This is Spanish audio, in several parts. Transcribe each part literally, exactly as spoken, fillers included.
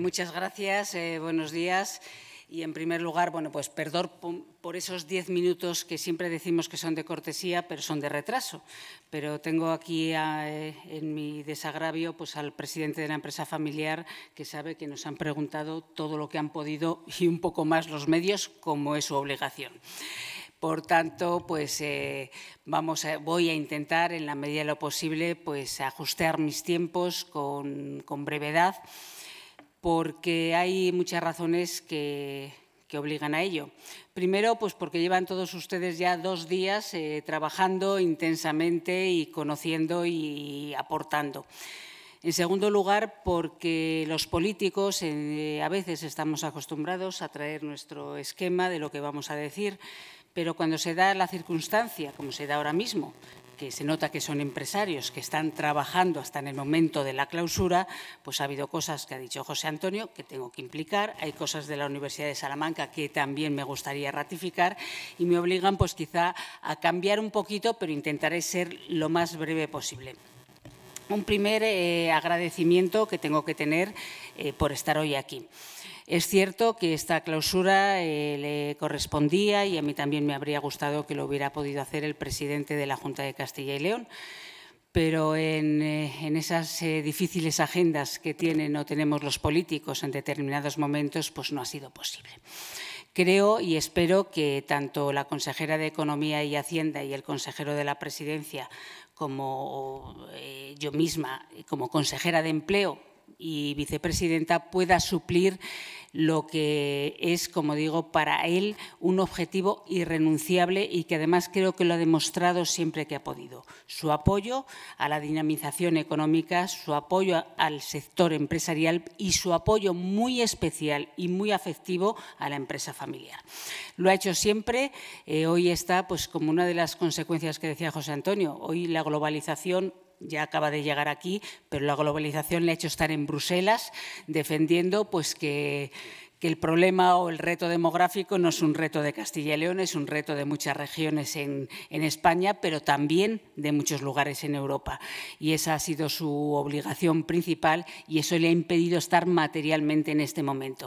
Muchas gracias, eh, buenos días. Y en primer lugar, bueno, pues perdón por esos diez minutos que siempre decimos que son de cortesía, pero son de retraso. Pero tengo aquí a, eh, en mi desagravio pues al presidente de la empresa familiar, que sabe que nos han preguntado todo lo que han podido y un poco más los medios, como es su obligación. Por tanto, pues eh, vamos a, voy a intentar, en la medida de lo posible, pues ajustar mis tiempos con, con brevedad, porque hay muchas razones que, que obligan a ello. Primero, pues porque llevan todos ustedes ya dos días eh, trabajando intensamente y conociendo y aportando. En segundo lugar, porque los políticos eh, a veces estamos acostumbrados a traer nuestro esquema de lo que vamos a decir, pero cuando se da la circunstancia, como se da ahora mismo, que se nota que son empresarios que están trabajando hasta en el momento de la clausura, pues ha habido cosas que ha dicho José Antonio que tengo que implicar, hay cosas de la Universidad de Salamanca que también me gustaría ratificar y me obligan pues quizá a cambiar un poquito, pero intentaré ser lo más breve posible. Un primer eh, agradecimiento que tengo que tener eh, por estar hoy aquí. Es cierto que esta clausura eh, le correspondía y a mí también me habría gustado que lo hubiera podido hacer el presidente de la Junta de Castilla y León, pero en, eh, en esas eh, difíciles agendas que tienen o tenemos los políticos en determinados momentos, pues no ha sido posible. Creo y espero que tanto la consejera de Economía y Hacienda y el consejero de la Presidencia, como eh, yo misma, como consejera de Empleo y vicepresidenta, pueda suplir lo que es, como digo, para él un objetivo irrenunciable y que además creo que lo ha demostrado siempre que ha podido. Su apoyo a la dinamización económica, su apoyo al sector empresarial y su apoyo muy especial y muy afectivo a la empresa familiar. Lo ha hecho siempre. Eh, hoy está, pues, como una de las consecuencias que decía José Antonio, hoy la globalización ya acaba de llegar aquí, pero la globalización le ha hecho estar en Bruselas defendiendo pues que, que el problema o el reto demográfico no es un reto de Castilla y León, es un reto de muchas regiones en, en España, pero también de muchos lugares en Europa. Y esa ha sido su obligación principal y eso le ha impedido estar materialmente en este momento.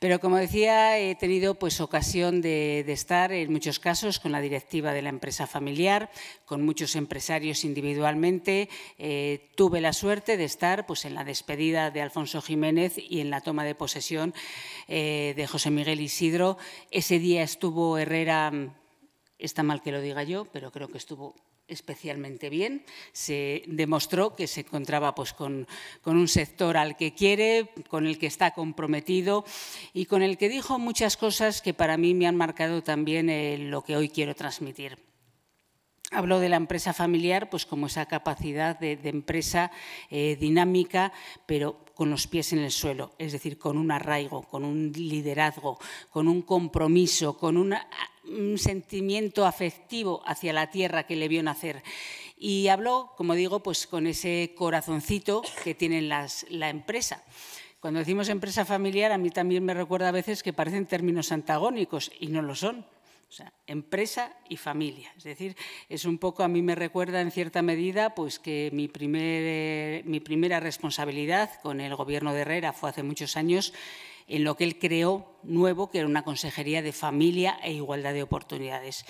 Pero, como decía, he tenido pues ocasión de, de estar en muchos casos con la directiva de la empresa familiar, con muchos empresarios individualmente. Eh, tuve la suerte de estar pues en la despedida de Alfonso Jiménez y en la toma de posesión eh, de José Miguel Isidro. Ese día estuvo Herrera, está mal que lo diga yo, pero creo que estuvo especialmente bien. Se demostró que se encontraba pues, con, con un sector al que quiere, con el que está comprometido y con el que dijo muchas cosas que para mí me han marcado también eh, lo que hoy quiero transmitir. Habló de la empresa familiar pues, como esa capacidad de, de empresa eh, dinámica, pero con los pies en el suelo, es decir, con un arraigo, con un liderazgo, con un compromiso, con una, un sentimiento afectivo hacia la tierra que le vio nacer. Y habló, como digo, pues con ese corazoncito que tiene las, la empresa. Cuando decimos empresa familiar, a mí también me recuerda a veces que parecen términos antagónicos y no lo son. O sea, empresa y familia. Es decir, es un poco, a mí me recuerda en cierta medida pues que mi, primer, eh, mi primera responsabilidad con el gobierno de Herrera fue hace muchos años en lo que él creó nuevo, que era una consejería de familia e igualdad de oportunidades.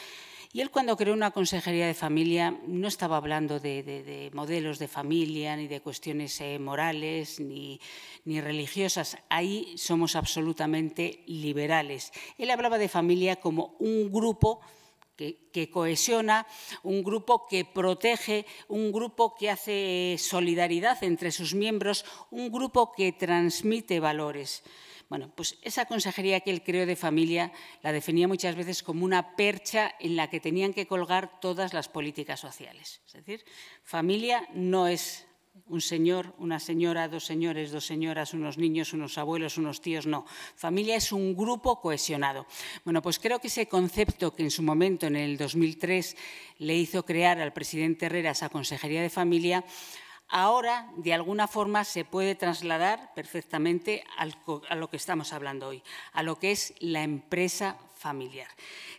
Y él, cuando creó una consejería de familia, no estaba hablando de, de, de modelos de familia, ni de cuestiones eh, morales, ni, ni religiosas. Ahí somos absolutamente liberales. Él hablaba de familia como un grupo que, que cohesiona, un grupo que protege, un grupo que hace solidaridad entre sus miembros, un grupo que transmite valores. Bueno, pues esa consejería que él creó de familia la definía muchas veces como una percha en la que tenían que colgar todas las políticas sociales. Es decir, familia no es un señor, una señora, dos señores, dos señoras, unos niños, unos abuelos, unos tíos, no. Familia es un grupo cohesionado. Bueno, pues creo que ese concepto que en su momento, en el dos mil tres, le hizo crear al presidente Herrera esa consejería de familia, ahora, de alguna forma, se puede trasladar perfectamente a lo que estamos hablando hoy, a lo que es la empresa familiar.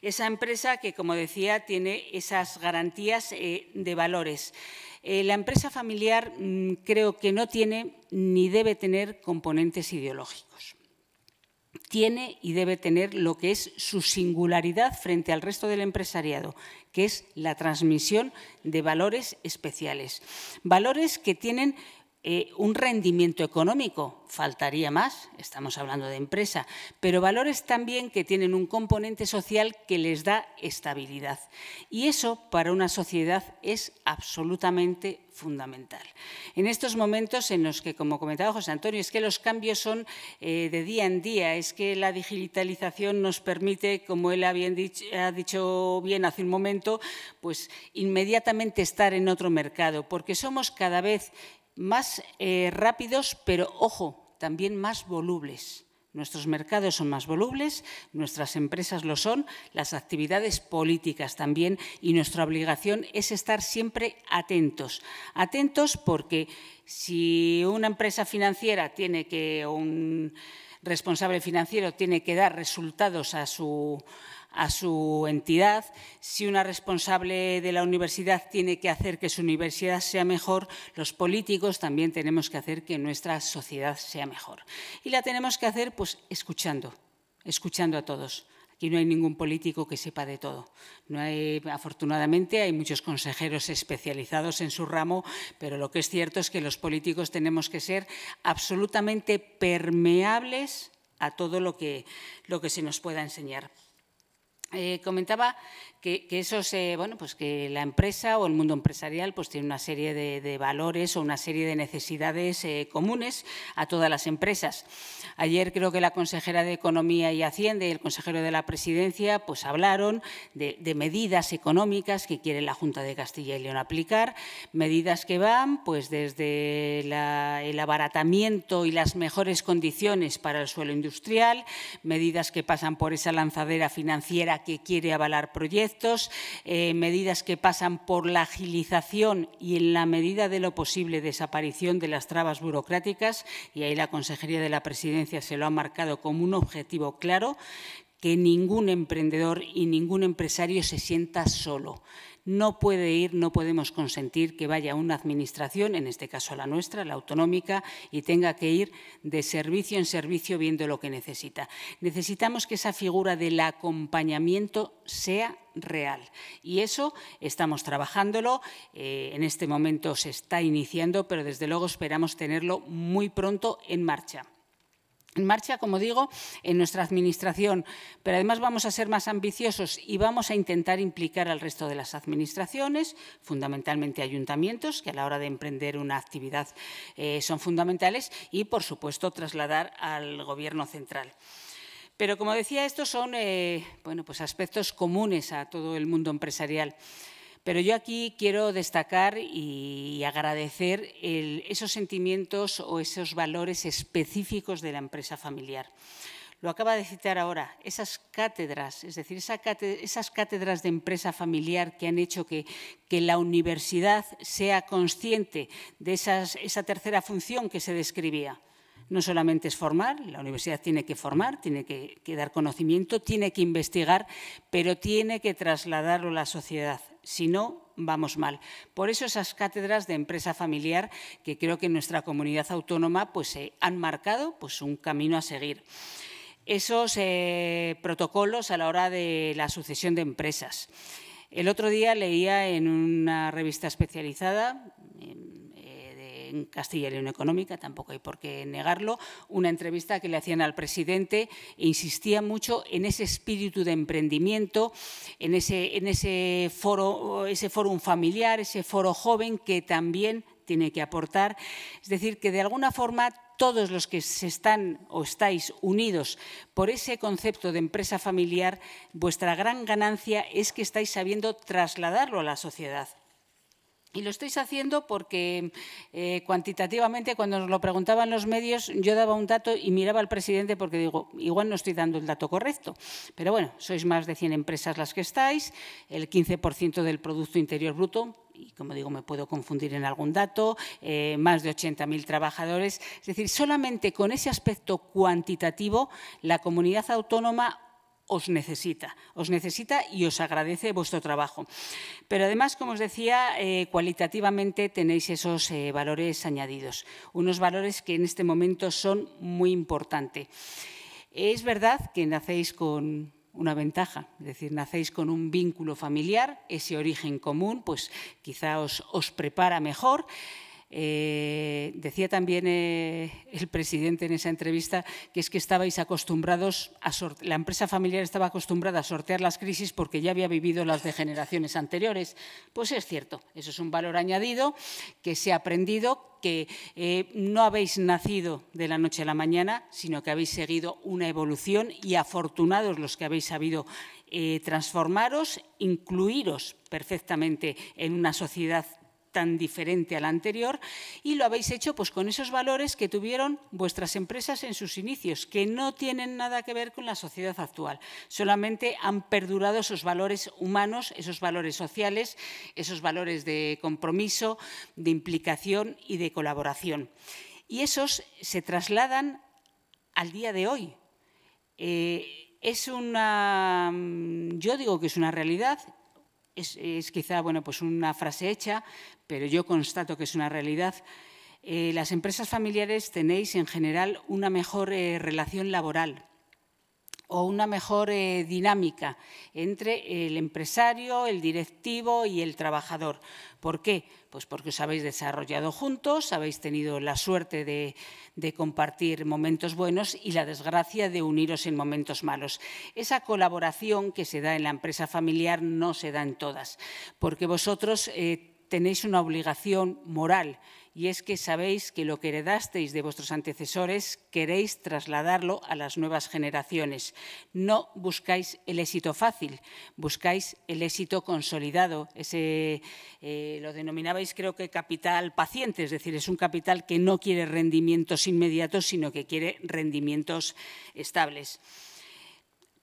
Esa empresa que, como decía, tiene esas garantías de valores. Eh, la empresa familiar mmm, creo que no tiene ni debe tener componentes ideológicos. Tiene y debe tener lo que es su singularidad frente al resto del empresariado, que es la transmisión de valores especiales. Valores que tienen eh, un rendimiento económico, faltaría más, estamos hablando de empresa, pero valores también que tienen un componente social que les da estabilidad. Y eso para una sociedad es absolutamente fundamental. En estos momentos en los que, como comentaba José Antonio, es que los cambios son eh, de día en día, es que la digitalización nos permite, como él ha, bien dicho, ha dicho bien hace un momento, pues inmediatamente estar en otro mercado, porque somos cada vez más eh, rápidos, pero, ojo, también más volubles. Nuestros mercados son más volubles, nuestras empresas lo son, las actividades políticas también, y nuestra obligación es estar siempre atentos. Atentos porque si una empresa financiera tiene que, o un responsable financiero tiene que dar resultados a su, a su entidad, si una responsable de la universidad tiene que hacer que su universidad sea mejor, los políticos también tenemos que hacer que nuestra sociedad sea mejor. Y la tenemos que hacer pues escuchando, escuchando a todos. Aquí no hay ningún político que sepa de todo. No hay, afortunadamente hay muchos consejeros especializados en su ramo, pero lo que es cierto es que los políticos tenemos que ser absolutamente permeables a todo lo que, lo que se nos pueda enseñar. Eh, comentaba que, que, esos, eh, bueno, pues que la empresa o el mundo empresarial pues tiene una serie de, de valores o una serie de necesidades eh, comunes a todas las empresas. Ayer creo que la consejera de Economía y Hacienda y el consejero de la Presidencia pues hablaron de, de medidas económicas que quiere la Junta de Castilla y León aplicar, medidas que van pues desde la, el abaratamiento y las mejores condiciones para el suelo industrial, medidas que pasan por esa lanzadera financiera que quiere avalar proyectos, eh, medidas que pasan por la agilización y, en la medida de lo posible, desaparición de las trabas burocráticas, y ahí la Consejería de la Presidencia se lo ha marcado como un objetivo claro, que ningún emprendedor y ningún empresario se sienta solo. No puede ir, no podemos consentir que vaya una administración, en este caso la nuestra, la autonómica, y tenga que ir de servicio en servicio viendo lo que necesita. Necesitamos que esa figura del acompañamiento sea real. Y eso estamos trabajándolo, eh, en este momento se está iniciando, pero desde luego esperamos tenerlo muy pronto en marcha. En marcha, como digo, en nuestra Administración, pero además vamos a ser más ambiciosos y vamos a intentar implicar al resto de las administraciones, fundamentalmente ayuntamientos, que a la hora de emprender una actividad eh, son fundamentales, y, por supuesto, trasladar al Gobierno central. Pero, como decía, estos son eh, bueno, pues aspectos comunes a todo el mundo empresarial. Pero yo aquí quiero destacar y agradecer el, esos sentimientos o esos valores específicos de la empresa familiar. Lo acaba de citar ahora, esas cátedras, es decir, esa cátedra, esas cátedras de empresa familiar que han hecho que, que la universidad sea consciente de esas, esa tercera función que se describía. No solamente es formar, la universidad tiene que formar, tiene que, que dar conocimiento, tiene que investigar, pero tiene que trasladarlo a la sociedad. Si no, vamos mal. Por eso esas cátedras de empresa familiar que creo que en nuestra comunidad autónoma pues, eh, han marcado pues, un camino a seguir. Esos eh, protocolos a la hora de la sucesión de empresas. El otro día leía en una revista especializada, eh, en Castilla y León Económica, tampoco hay por qué negarlo, una entrevista que le hacían al presidente e insistía mucho en ese espíritu de emprendimiento, en ese, en ese foro, ese fórum familiar, ese foro joven que también tiene que aportar. Es decir, que de alguna forma todos los que se están o estáis unidos por ese concepto de empresa familiar, vuestra gran ganancia es que estáis sabiendo trasladarlo a la sociedad. Y lo estáis haciendo porque eh, cuantitativamente, cuando nos lo preguntaban los medios, yo daba un dato y miraba al presidente porque digo, igual no estoy dando el dato correcto. Pero bueno, sois más de cien empresas las que estáis, el quince por ciento del Producto Interior Bruto, y como digo, me puedo confundir en algún dato, eh, más de ochenta mil trabajadores. Es decir, solamente con ese aspecto cuantitativo, la comunidad autónoma os necesita, os necesita y os agradece vuestro trabajo. Pero además, como os decía, eh, cualitativamente tenéis esos eh, valores añadidos, unos valores que en este momento son muy importantes. Es verdad que nacéis con una ventaja, es decir, nacéis con un vínculo familiar, ese origen común, pues quizá os, os prepara mejor. Eh, decía también eh, el presidente en esa entrevista que es que estabais acostumbrados a sortear, la empresa familiar estaba acostumbrada a sortear las crisis porque ya había vivido las de generaciones anteriores. Pues es cierto, eso es un valor añadido que se ha aprendido, que eh, no habéis nacido de la noche a la mañana, sino que habéis seguido una evolución y afortunados los que habéis sabido eh, transformaros, incluiros perfectamente en una sociedad tan diferente a la anterior, y lo habéis hecho pues con esos valores que tuvieron vuestras empresas en sus inicios, que no tienen nada que ver con la sociedad actual. Solamente han perdurado esos valores humanos, esos valores sociales, esos valores de compromiso, de implicación y de colaboración. Y esos se trasladan al día de hoy. Eh, es una, yo digo que es una realidad. Es, es quizá bueno, pues una frase hecha, pero yo constato que es una realidad. Eh, las empresas familiares tenéis en general una mejor eh, relación laboral o una mejor eh, dinámica entre el empresario, el directivo y el trabajador. ¿Por qué? Pues porque os habéis desarrollado juntos, habéis tenido la suerte de, de compartir momentos buenos y la desgracia de uniros en momentos malos. Esa colaboración que se da en la empresa familiar no se da en todas, porque vosotros eh, tenéis una obligación moral, y es que sabéis que lo que heredasteis de vuestros antecesores queréis trasladarlo a las nuevas generaciones. No buscáis el éxito fácil, buscáis el éxito consolidado. Ese, eh, lo denominabais, creo que, capital paciente, es decir, es un capital que no quiere rendimientos inmediatos, sino que quiere rendimientos estables.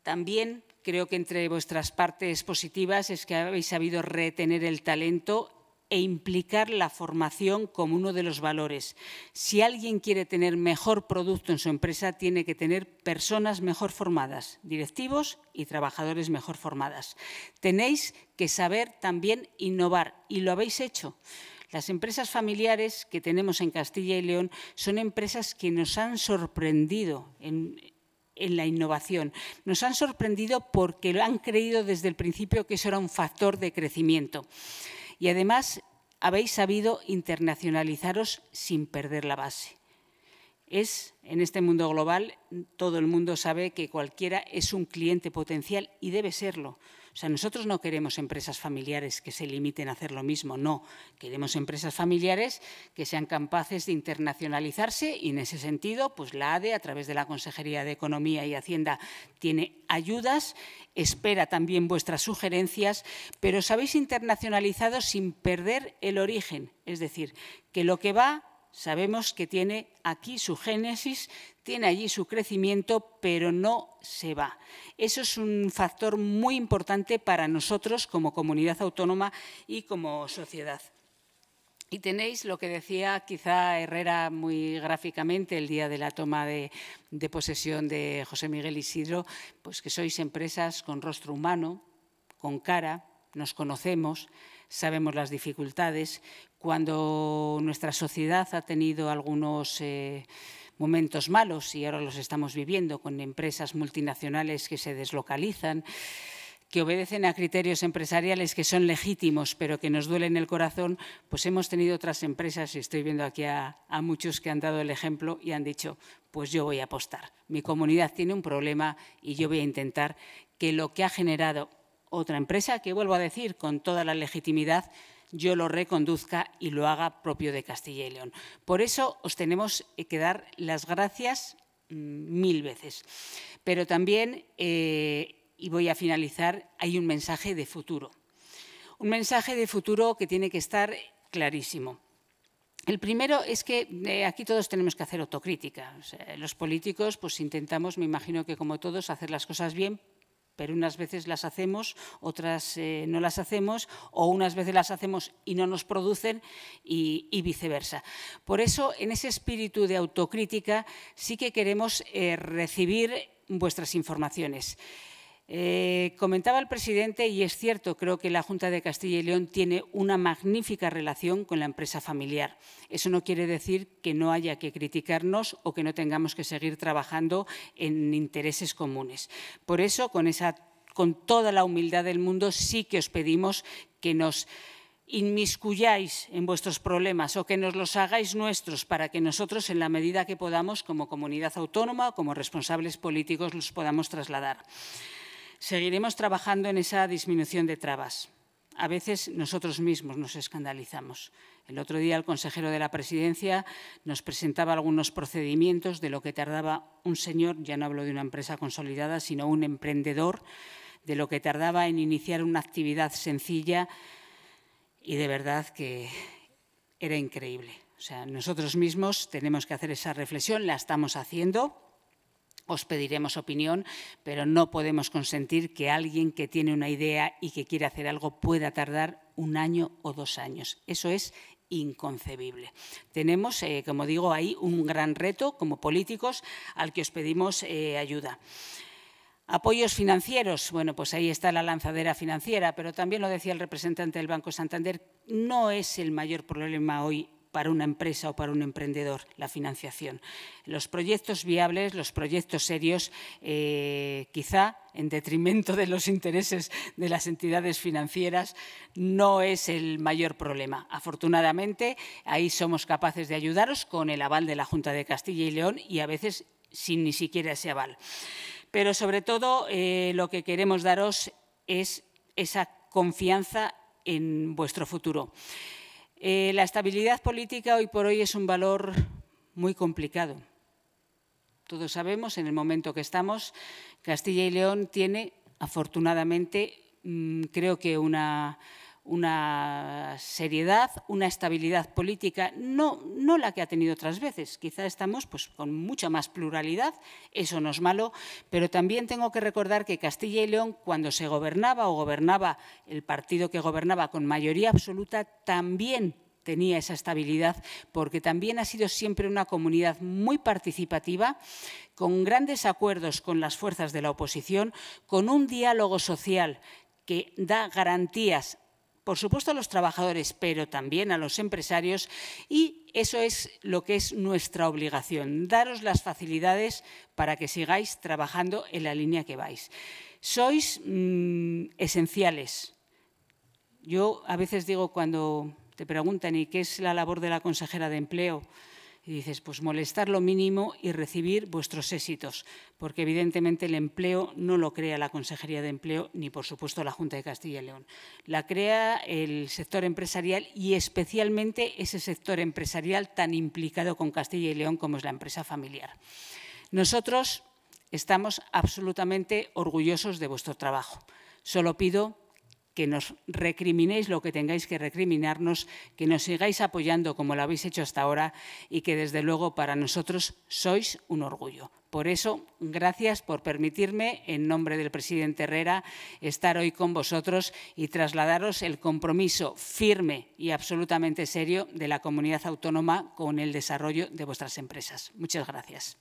También creo que entre vuestras partes positivas es que habéis sabido retener el talento e implicar la formación como uno de los valores. Si alguien quiere tener mejor producto en su empresa, tiene que tener personas mejor formadas, directivos y trabajadores mejor formadas. Tenéis que saber también innovar, y lo habéis hecho. Las empresas familiares que tenemos en Castilla y León son empresas que nos han sorprendido en en la innovación. Nos han sorprendido porque lo han creído desde el principio que eso era un factor de crecimiento. Y además habéis sabido internacionalizaros sin perder la base. Es, en este mundo global, todo el mundo sabe que cualquiera es un cliente potencial y debe serlo. O sea, nosotros no queremos empresas familiares que se limiten a hacer lo mismo, no. Queremos empresas familiares que sean capaces de internacionalizarse, y en ese sentido, pues la A D E, a través de la Consejería de Economía y Hacienda, tiene ayudas, espera también vuestras sugerencias, pero os habéis internacionalizado sin perder el origen. Es decir, que lo que va, sabemos que tiene aquí su génesis, tiene allí su crecimiento, pero no se va. Eso es un factor muy importante para nosotros como comunidad autónoma y como sociedad. Y tenéis lo que decía quizá Herrera muy gráficamente el día de la toma de, de posesión de José Miguel Isidro, pues que sois empresas con rostro humano, con cara, nos conocemos, sabemos las dificultades. Cuando nuestra sociedad ha tenido algunos eh, momentos malos, y ahora los estamos viviendo con empresas multinacionales que se deslocalizan, que obedecen a criterios empresariales que son legítimos pero que nos duelen el corazón, pues hemos tenido otras empresas, y estoy viendo aquí a, a muchos que han dado el ejemplo y han dicho, pues yo voy a apostar. Mi comunidad tiene un problema y yo voy a intentar que lo que ha generado otra empresa, que vuelvo a decir con toda la legitimidad, yo lo reconduzca y lo haga propio de Castilla y León. Por eso os tenemos que dar las gracias mil veces. Pero también, eh, y voy a finalizar, hay un mensaje de futuro. Un mensaje de futuro que tiene que estar clarísimo. El primero es que eh, aquí todos tenemos que hacer autocrítica. O sea, los políticos pues intentamos, me imagino que como todos, hacer las cosas bien, pero unas veces las hacemos, otras eh, no las hacemos, o unas veces las hacemos y no nos producen, y, y viceversa. Por eso, en ese espíritu de autocrítica, sí que queremos eh, recibir vuestras informaciones. Eh, comentaba el presidente, y es cierto, creo que la Junta de Castilla y León tiene una magnífica relación con la empresa familiar. Eso no quiere decir que no haya que criticarnos o que no tengamos que seguir trabajando en intereses comunes. Por eso, con, esa, con toda la humildad del mundo, sí que os pedimos que nos inmiscuyáis en vuestros problemas o que nos los hagáis nuestros para que nosotros, en la medida que podamos, como comunidad autónoma o como responsables políticos, los podamos trasladar. Seguiremos trabajando en esa disminución de trabas. A veces nosotros mismos nos escandalizamos. El otro día el consejero de la Presidencia nos presentaba algunos procedimientos de lo que tardaba un señor, ya no hablo de una empresa consolidada, sino un emprendedor, de lo que tardaba en iniciar una actividad sencilla, y de verdad que era increíble. O sea, nosotros mismos tenemos que hacer esa reflexión, la estamos haciendo. Os pediremos opinión, pero no podemos consentir que alguien que tiene una idea y que quiere hacer algo pueda tardar un año o dos años. Eso es inconcebible. Tenemos, eh, como digo, ahí un gran reto como políticos al que os pedimos eh, ayuda. Apoyos financieros, bueno, pues ahí está la lanzadera financiera, pero también lo decía el representante del Banco Santander, no es el mayor problema hoy para una empresa o para un emprendedor, la financiación. Los proyectos viables, los proyectos serios, eh, quizá en detrimento de los intereses de las entidades financieras, no es el mayor problema. Afortunadamente, ahí somos capaces de ayudaros con el aval de la Junta de Castilla y León y a veces sin ni siquiera ese aval. Pero, sobre todo, eh, lo que queremos daros es esa confianza en vuestro futuro. Eh, la estabilidad política hoy por hoy es un valor muy complicado. Todos sabemos, en el momento que estamos, Castilla y León tiene, afortunadamente, mmm, creo que una, una seriedad, una estabilidad política, no, no la que ha tenido otras veces. Quizá estamos pues, con mucha más pluralidad, eso no es malo, pero también tengo que recordar que Castilla y León, cuando se gobernaba o gobernaba el partido que gobernaba con mayoría absoluta, también tenía esa estabilidad, porque también ha sido siempre una comunidad muy participativa, con grandes acuerdos con las fuerzas de la oposición, con un diálogo social que da garantías, por supuesto, a los trabajadores, pero también a los empresarios, y eso es lo que es nuestra obligación, daros las facilidades para que sigáis trabajando en la línea que vais. Sois mmm, esenciales. Yo a veces digo cuando te preguntan ¿y qué es la labor de la consejera de empleo? Y dices, pues molestar lo mínimo y recibir vuestros éxitos, porque evidentemente el empleo no lo crea la Consejería de Empleo ni, por supuesto, la Junta de Castilla y León. La crea el sector empresarial y especialmente ese sector empresarial tan implicado con Castilla y León como es la empresa familiar. Nosotros estamos absolutamente orgullosos de vuestro trabajo. Solo pido que nos recriminéis lo que tengáis que recriminarnos, que nos sigáis apoyando como lo habéis hecho hasta ahora y que, desde luego, para nosotros sois un orgullo. Por eso, gracias por permitirme, en nombre del presidente Herrera, estar hoy con vosotros y trasladaros el compromiso firme y absolutamente serio de la comunidad autónoma con el desarrollo de vuestras empresas. Muchas gracias.